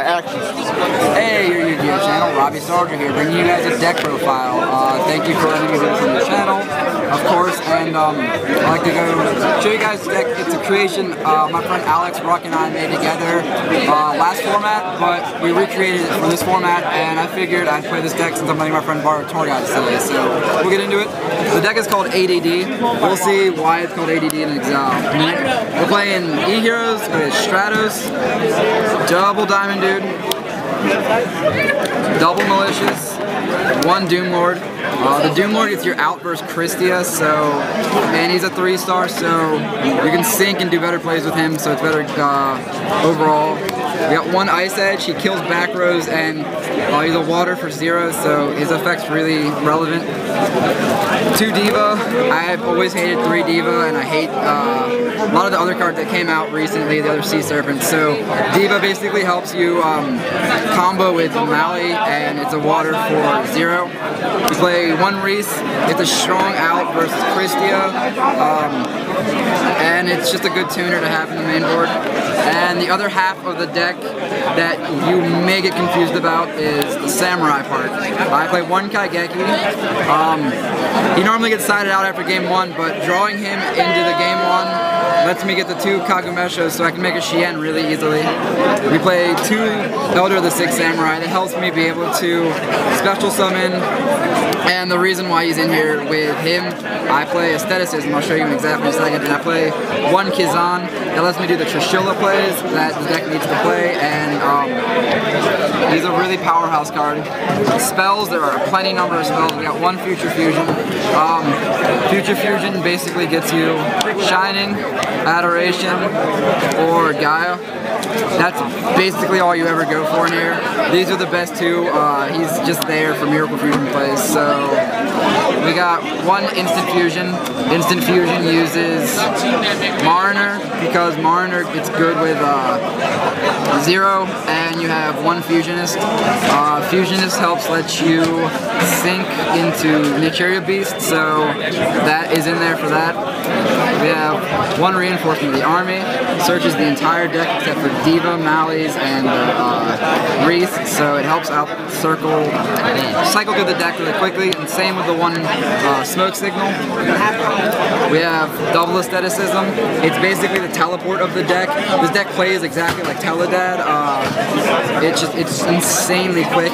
actions. Hey, your Yu-Gi-Oh! channel, Bobby Sarger here, bringing you guys a deck profile. Thank you for letting me do this on the channel, of course, and I'd like to go show you guys the deck. It's a creation my friend Alex Brock and I made together last format, but we recreated it for this format, and I figured I'd play this deck since I'm letting my friend Bart Torga today, so we'll get into it. The deck is called ADD. We'll see why it's called ADD in exile. We're playing E-Heroes with Stratos, double Diamond Dude, double Malicious, one Doom Lord. The Doom Lord gets your out versus Christia, so, and he's a 3-star, so you can sync and do better plays with him, so it's better overall. We got one Ice Edge, he kills back rows, and he's a water for 0, so his effect's really relevant. Two D.Va, I've always hated 3 D.Va, and I hate a lot of the other cards that came out recently, the other Sea Serpents. So D.Va basically helps you combo with Mally, and it's a water for 0. You play one Wreaths, it's a strong out versus Christia, and it's just a good tuner to have in the main board. And the other half of the deck that you may get confused about is the Samurai part. I play one Kaigeki. He normally gets sided out after game 1, but drawing him into the game 1 lets me get the 2 Kagumeshos so I can make a Shien really easily. We play 2 Elder of the Six Samurai. That helps me be able to special summon, and the reason why he's in here with him, I play Aestheticism. I'll show you an example in a second, and I play one Kizan. That lets me do the Trishilla plays that the deck needs to play, and he's a really powerhouse card. Spells, there are plenty number of spells. We got one Future Fusion. Future Fusion basically gets you Shining, Adoration, or Gaia. That's basically all you ever go for in here. These are the best 2. He's just there for Miracle Fusion plays. So we got one Instant Fusion. Instant Fusion uses Mariner, because Mariner gets good with 0, and you have one Fusionist. Fusionist helps let you sync into Nitriya Beast, so that is in there for that. We have one Reinforcement of the Army, searches the entire deck except for D.Va, Mally's, and Wreaths, so it helps out cycle through the deck really quickly, and same with the one Smoke Signal. We have double Aestheticism. It's basically the teleport of the deck. This deck plays exactly like Taladan. It's insanely quick.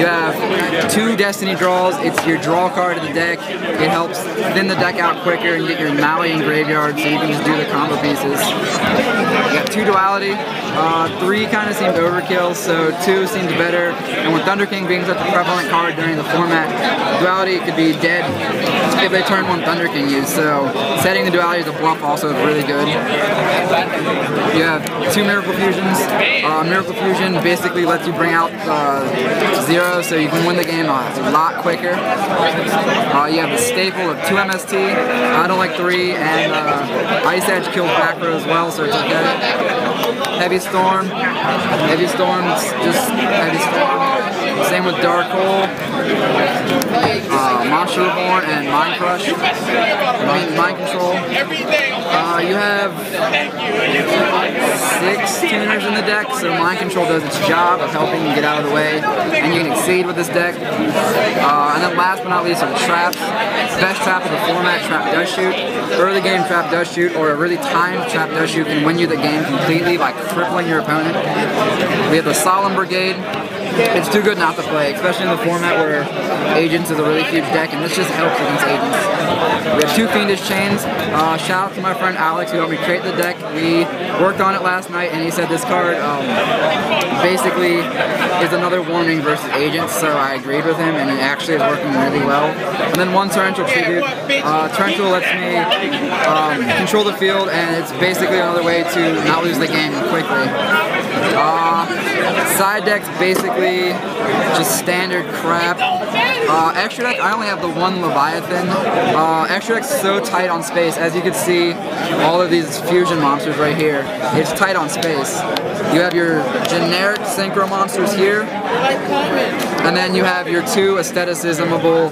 You have 2 Destiny Draws. It's your draw card of the deck. It helps thin the deck out quicker and get your Mally in graveyard so you can just do the combo pieces. You got 2 Duality. 3 kind of seemed overkill, so 2 seems better. And with Thunder King being such a prevalent card during the format, Duality could be dead if they turn 1 Thunder King use. So setting the Duality as a bluff also is really good. You have 2 Miracle Fusions. Miracle Fusion basically lets you bring out 0, so you can win the game a lot quicker. You have the staple of 2 MST. I don't like 3, and Ice Edge kills back row as well, so it's okay. Heavy Storm. Same with Dark Hole, Monster Reborn, and Mind Crush. Mind Control. You have 6 tuners in the deck, so Mind Control does its job of helping you get out of the way, and you can exceed with this deck. And then last but not least are the traps. Best trap of the format, Trap Does Shoot. Early game Trap Does Shoot, or a really timed Trap Does Shoot, can win you the game completely by crippling your opponent. We have the Solemn Brigade. It's too good not to play, especially in the format where Agents is a really huge deck, and this just helps against Agents. We have 2 Fiendish Chains. Shout out to my friend Alex who helped me create the deck. We worked on it last night, and he said this card basically is another warning versus Agents, so I agreed with him, and it actually is working really well. And then one Torrential Tribute. Torrential lets me control the field, and it's basically another way to not lose the game quickly. Side decks basically just standard crap. Extra deck, I only have the one Leviathan. Extra deck's so tight on space. As you can see, all of these fusion monsters right here, it's tight on space. You have your generic synchro monsters here. And then you have your two aestheticismable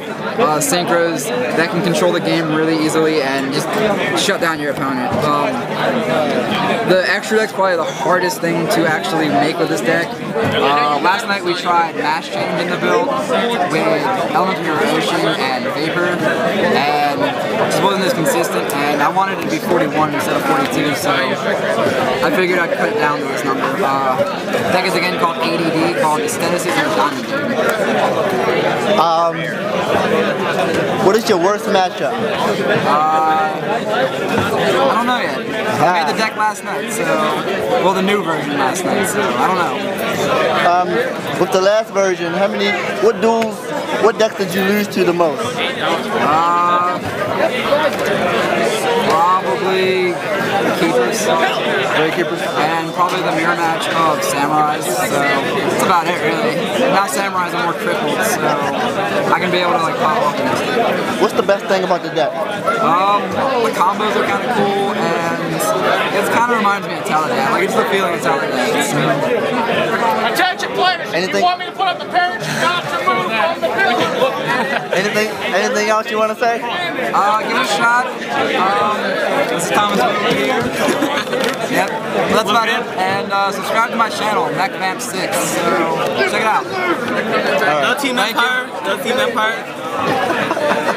synchros that can control the game really easily and just shut down your opponent. The extra deck's probably the hardest thing to actually make with this deck. Last night we tried Mass Change in the build with Element of Your Ocean and Vapor, and it just wasn't as consistent, and I wanted it to be 41 instead of 42, so I figured I'd cut it down to this number. The deck is again called ADD, called Aestheticism of Diamond. What is your worst matchup? I don't know yet. I made the deck last night, so... Well, the new version last night, so I don't know. With the last version, how many... What duels... What decks did you lose to the most? Probably... Keepers. Very Keepers. And probably the mirror match of Samurais, so... That's about it, really. Now Samurais are more crippled, so... I can be able to, like, pop off the next game. What's the best thing about the deck? The combos are kind of cool, and it kind of reminds me of Taladan. Like, it's the feeling of Taladan. So. Attention players! Anything? You want me to put up the parachute? Not to move on the field. Anything else you want to say? Give it a shot. This is Thomas over here. Yep, well, that's about it. And subscribe to my channel, MechVamp6. So check it out. All right. No Team Empire. No Team Empire.